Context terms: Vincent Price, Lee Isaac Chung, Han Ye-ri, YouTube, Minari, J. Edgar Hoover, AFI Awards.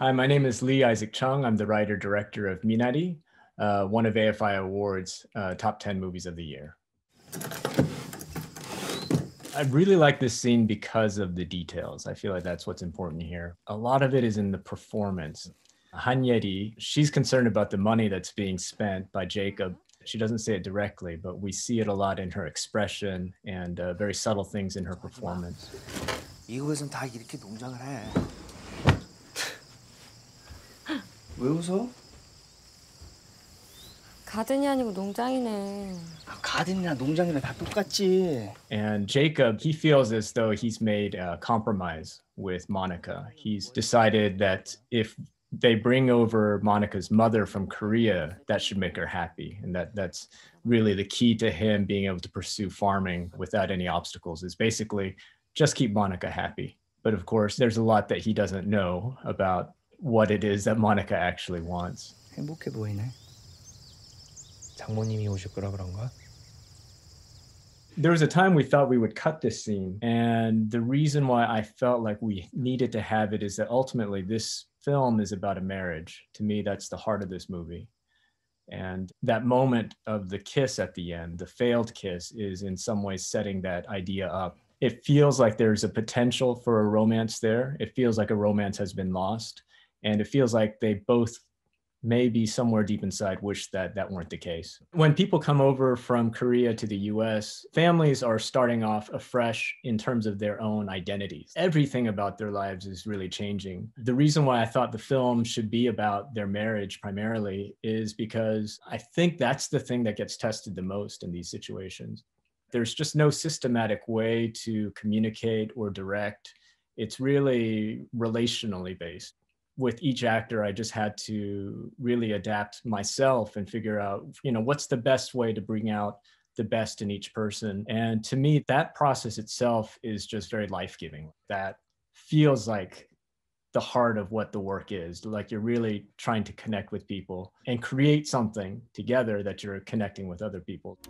Hi, my name is Lee Isaac Chung. I'm the writer-director of Minari, one of AFI Awards' top 10 movies of the year. I really like this scene because of the details. I feel like that's what's important here. A lot of it is in the performance. Han Ye-ri, she's concerned about the money that's being spent by Jacob. She doesn't say it directly, but we see it a lot in her expression and very subtle things in her performance. 왜 웃어? 가든이 아니고 농장이네. 가든이나 농장이나 다 똑같지. And Jacob, he feels as though he's made a compromise with Monica. He's decided that if they bring over Monica's mother from Korea, that should make her happy. And that's really the key to him being able to pursue farming without any obstacles, is basically just keep Monica happy. But of course, there's a lot that he doesn't know about what it is that Monica actually wants. 행복해 보이네. 장모님이 오실 거라 그런가? There was a time we thought we would cut this scene, and the reason why I felt like we needed to have it is that ultimately this film is about a marriage. To me, that's the heart of this movie. And that moment of the kiss at the end, the failed kiss, is in some ways setting that idea up. It feels like there's a potential for a romance there. It feels like a romance has been lost. And it feels like they both maybe somewhere deep inside wish that that weren't the case. When people come over from Korea to the US, families are starting off afresh in terms of their own identities. Everything about their lives is really changing. The reason why I thought the film should be about their marriage primarily is because I think that's the thing that gets tested the most in these situations. There's just no systematic way to communicate or direct. It's really relationally based. With each actor, I just had to really adapt myself and figure out, you know, what's the best way to bring out the best in each person. And to me, that process itself is just very life-giving. That feels like the heart of what the work is, like you're really trying to connect with people and create something together that you're connecting with other people.